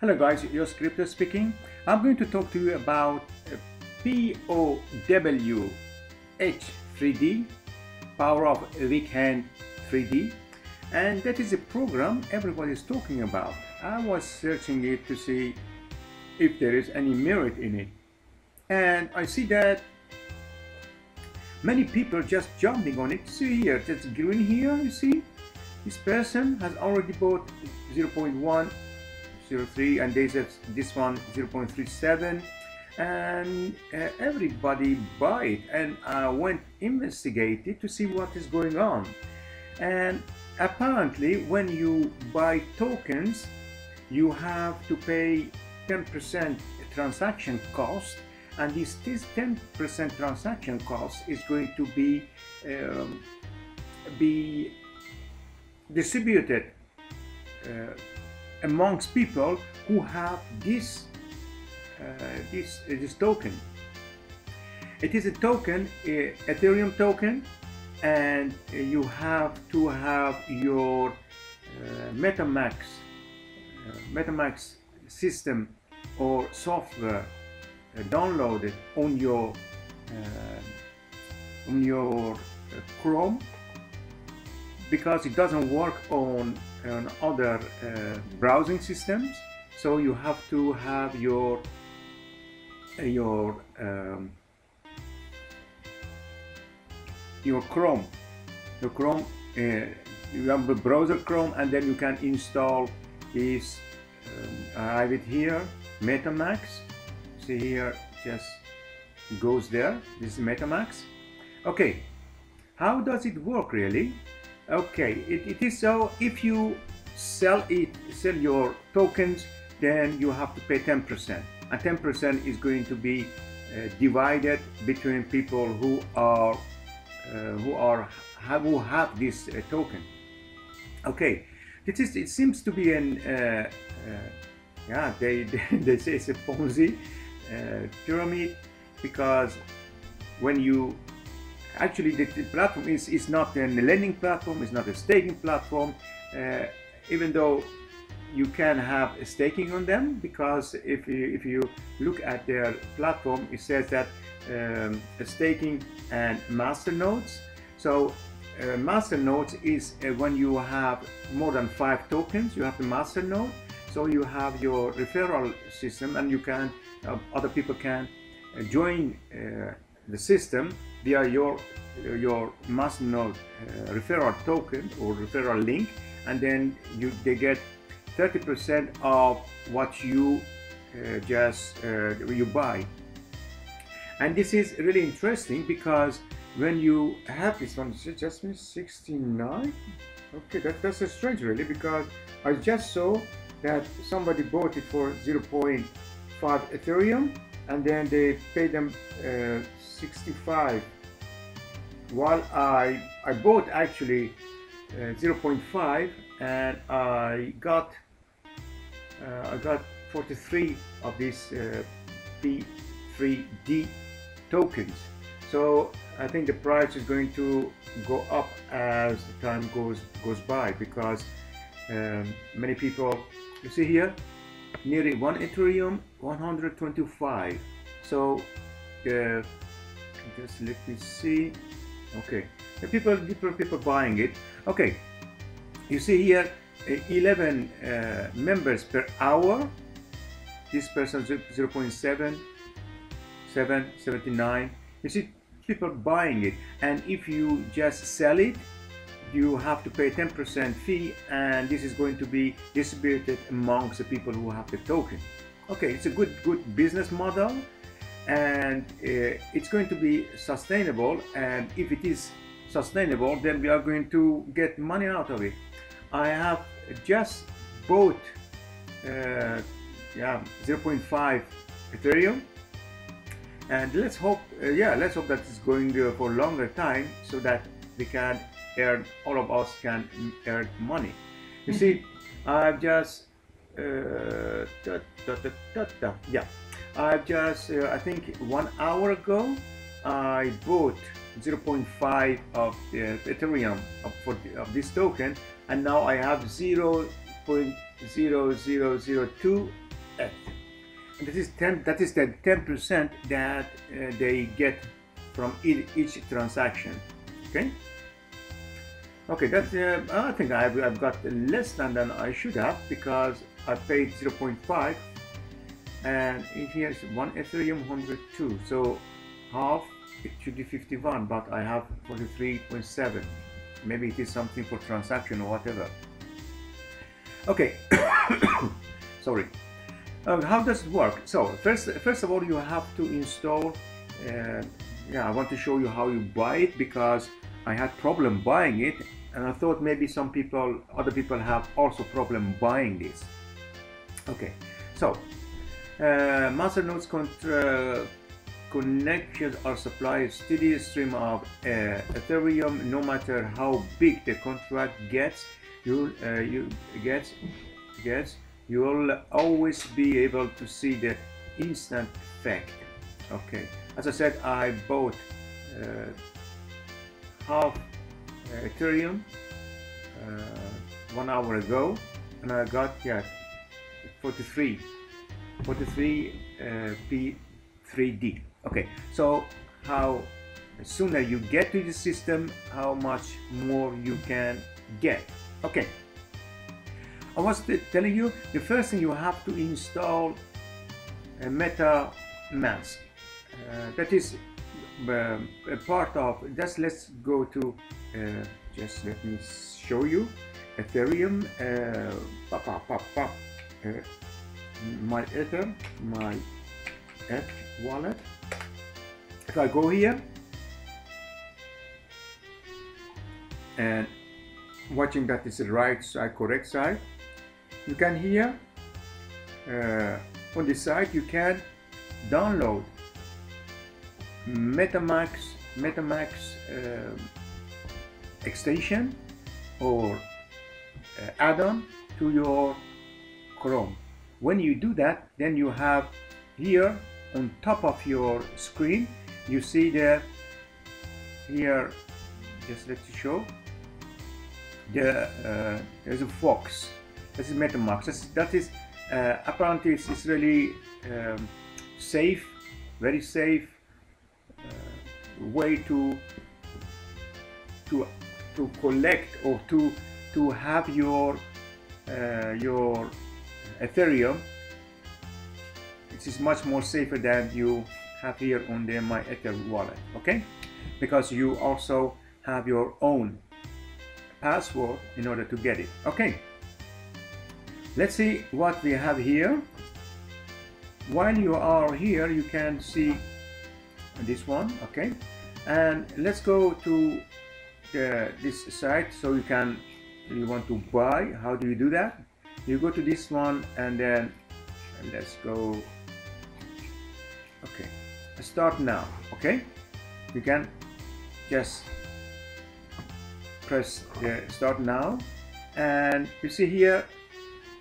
Hello guys, your Crypto speaking. I'm going to talk to you about PoWH3D, Power of Weekend 3D, and that is a program everybody is talking about. I was searching it to see if there is any merit in it, and I see that many people just jumping on it. See here, that's green here, you see? This person has already bought 0.1, 0.3, and they said this one 0.37, and everybody buy it. And I went investigate it to see what is going on. And apparently when you buy tokens, you have to pay 10% transaction cost, and this 10% transaction cost is going to be distributed amongst people who have this token. It is a token, Ethereum token, and you have to have your MetaMask system or software downloaded on your Chrome, because it doesn't work on other browsing systems. So you have to have your Chrome, you have the browser Chrome, and then you can install this. I have it here, MetaMask. See here, just goes there. This is MetaMask. Okay, how does it work really? Okay, it is so if you sell your tokens, then you have to pay 10%, and 10% is going to be divided between people who have this token. Okay, it seems to be an yeah, they say it's a Ponzi pyramid, because when you actually the platform is not a lending platform, it's not a staking platform, even though you can have a staking on them, because if you look at their platform, it says that staking and masternodes. So masternodes is when you have more than 5 tokens, you have the masternode. So you have your referral system, and you can other people can join the system via your masternode referral token or referral link, and then they get 30% of what you you buy. And this is really interesting, because when you have this one, just 69. Okay, that's a strange really, because I just saw that somebody bought it for 0.5 Ethereum, and then they paid them 65, while I bought actually 0.5, and I got 43 of these P3D tokens. So I think the price is going to go up as the time goes by, because many people, you see here, nearly 1 Ethereum, 125. So just let me see. Okay, the people buying it. Okay, you see here 11 members per hour. This person 0.7 779. You see people buying it, and if you just sell it, you have to pay 10% fee, and this is going to be distributed amongst the people who have the token. Okay, it's a good business model, and it's going to be sustainable, and if it is sustainable, then we are going to get money out of it. I have just bought 0.5 Ethereum, and let's hope let's hope that it's going for a longer time, so that we can earn, all of us can earn money. You see, I've just I think 1 hour ago I bought 0.5 of Ethereum of this token, and now I have 0.0002 that is the 10% that they get from each transaction. Okay, that's I think I've got less than I should have, because I paid 0.5 and here's 1 Ethereum 102, so half it should be 51, but I have 43.7. maybe it is something for transaction or whatever. Okay. Sorry. How does it work? So first of all, you have to install, yeah, I want to show you how you buy it, because I had problem buying it, and I thought maybe other people have also problem buying this. Okay, so masternodes connections are supply a steady stream of Ethereum. No matter how big the contract gets, you will always be able to see the instant effect. Okay, as I said, I bought half Ethereum 1 hour ago, and I got, yeah, 43 P3D. Okay, so how sooner you get to the system, how much more you can get. Okay, I was telling you, the first thing you have to install a MetaMask. That is a part of. Let's go to. Just let me show you Ethereum. My Ether, my F wallet. If I go here and watching that is the right side, correct side. You can here on this side you can download MetaMask extension or add-on to your Chrome. When you do that, then you have here on top of your screen, you see the here. Just let you show the there's a fox. This is MetaMask. That is apparently it's really safe, very safe way to collect or to have your Ethereum. It is much more safer than you have here on the My Ether wallet. Okay, because you also have your own password in order to get it. Okay, let's see what we have here. While you are here, you can see this one. Okay, and let's go to this site. So you want to buy, how do you do that? You go to this one, and then let's go. Okay, start now. Okay, you can just press start now, and you see here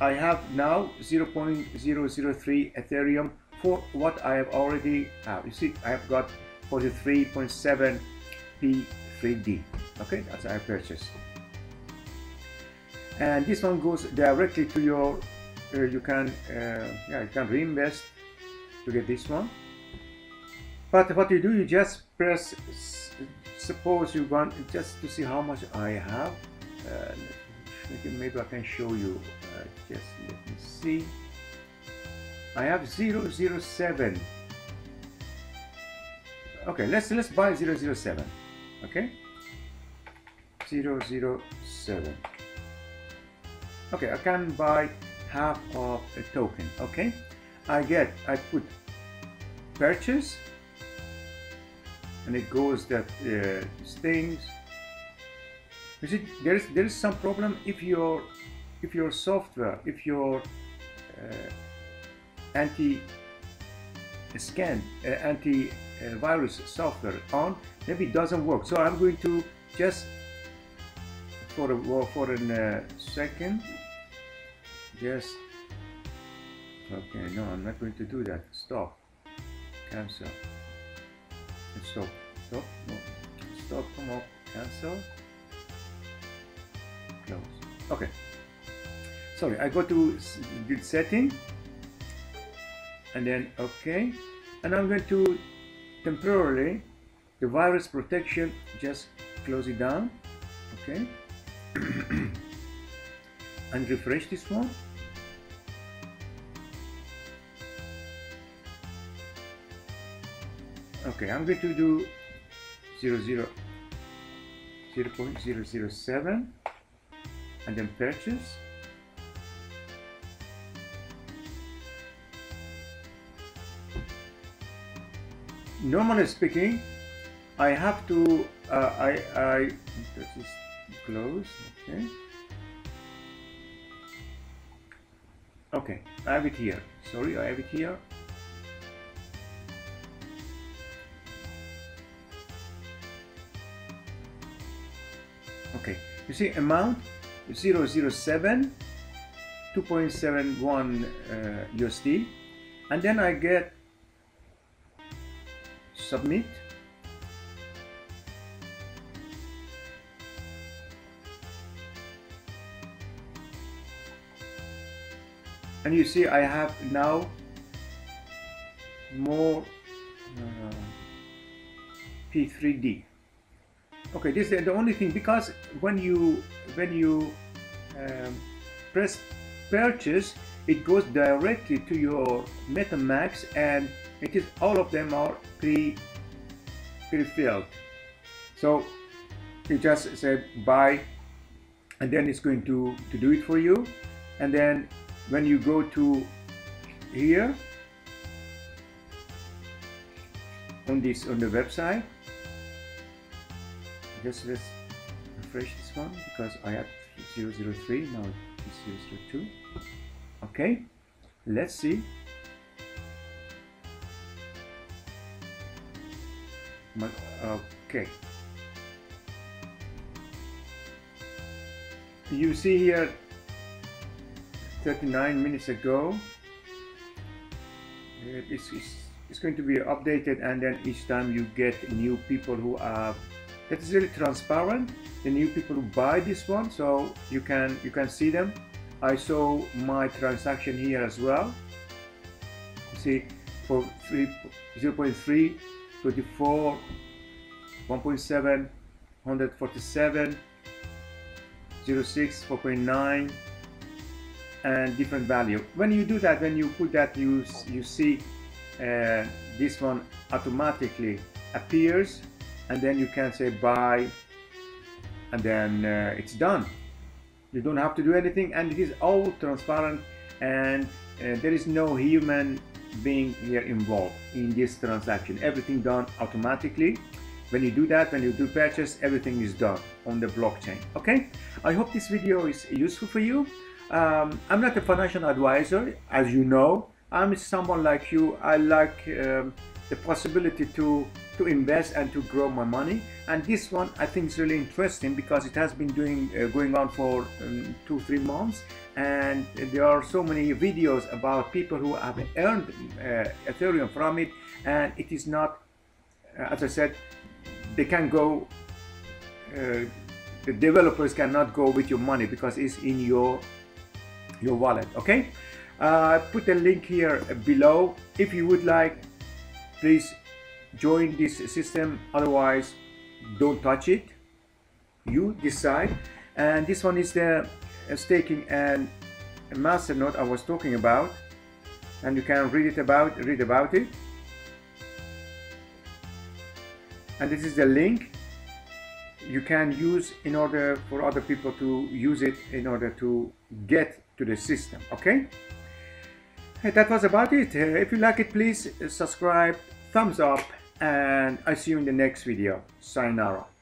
I have now 0.003 Ethereum for what I have already have. You see I have got 43.7 P3D. Okay, that's I purchased, and this one goes directly to your you can reinvest to get this one. But what you do, you just press, suppose you want just to see how much I have. Maybe I can show you. Just let me see. I have 007. Okay, let's buy 007. Okay, 007. Okay, I can buy half of a token. Okay, I put purchase, and it goes that things. You see, there is some problem if your software, if your anti-virus software on, maybe it doesn't work. So I'm going to just for a second. Yes. Okay, no, I'm not going to do that. Stop. Cancel. Stop. Stop. No. Stop. Come on. Cancel. Close. Okay. Sorry, I go to good setting, and then OK. And I'm going to temporarily the virus protection, just close it down, OK, and refresh this one. OK, I'm going to do 0.007 and then purchase. Normally speaking, I have to this is close. Okay. Okay, I have it here. Sorry, I have it here. Okay, you see amount 007 2.71 USD, and then I get submit. And you see I have now more P3D. Okay, this is the only thing, because when you press purchase, it goes directly to your MetaMask, and it is all of them are pre-filled. So you just said buy, and then it's going to do it for you. And then when you go to here on this, on the website, just let's refresh this one because I have 003 now, it's 002. Okay, let's see. Okay, you see here 39 minutes ago. It's going to be updated, and then each time you get new people who are, that is really transparent, the new people who buy this one, so you can see them. I saw my transaction here as well. You see for 0.3 24, 1.7, 147, 06, 4.9, and different value. When you do that, when you put that, you see this one automatically appears, and then you can say buy, and then it's done. You don't have to do anything, and it is all transparent, and there is no human being here involved in this transaction. Everything done automatically. When you do that, when you do purchase, everything is done on the blockchain. Okay, I hope this video is useful for you. I'm not a financial advisor, as you know. I'm someone like you. I like the possibility to invest and to grow my money, and this one I think is really interesting because it has been going on for 2-3 months, and there are so many videos about people who have earned Ethereum from it, and it is not, as I said, they can go, the developers cannot go with your money because it's in your wallet. Okay, put a link here below if you would like. Please join this system, otherwise don't touch it. You decide. And this one is the staking and masternode I was talking about, and you can read about it, and this is the link you can use in order for other people to use it in order to get to the system. Okay, that was about it. If you like it, please subscribe, thumbs up, and I see you in the next video. Sayonara.